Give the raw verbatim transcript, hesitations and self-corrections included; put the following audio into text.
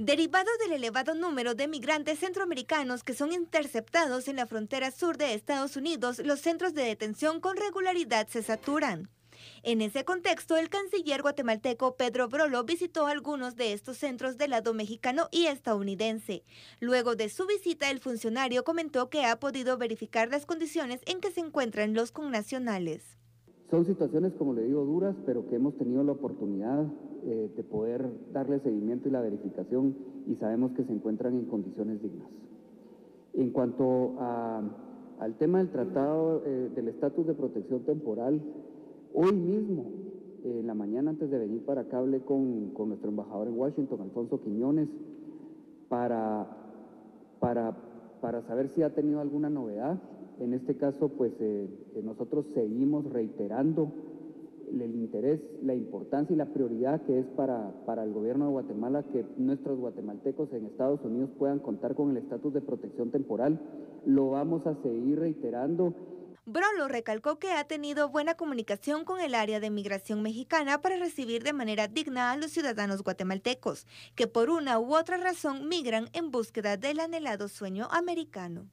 Derivado del elevado número de migrantes centroamericanos que son interceptados en la frontera sur de Estados Unidos, los centros de detención con regularidad se saturan. En ese contexto, el canciller guatemalteco Pedro Brolo visitó algunos de estos centros del lado mexicano y estadounidense. Luego de su visita, el funcionario comentó que ha podido verificar las condiciones en que se encuentran los connacionales. Son situaciones, como le digo, duras, pero que hemos tenido la oportunidad eh, de poder darle seguimiento y la verificación, y sabemos que se encuentran en condiciones dignas. En cuanto a, al tema del tratado eh, del estatus de protección temporal, hoy mismo, eh, en la mañana antes de venir para acá, hablé con, con nuestro embajador en Washington, Alfonso Quiñones, para, para, para saber si ha tenido alguna novedad. En este caso, pues eh, nosotros seguimos reiterando el interés, la importancia y la prioridad que es para, para el gobierno de Guatemala que nuestros guatemaltecos en Estados Unidos puedan contar con el estatus de protección temporal. Lo vamos a seguir reiterando. Brolo recalcó que ha tenido buena comunicación con el área de migración mexicana para recibir de manera digna a los ciudadanos guatemaltecos que por una u otra razón migran en búsqueda del anhelado sueño americano.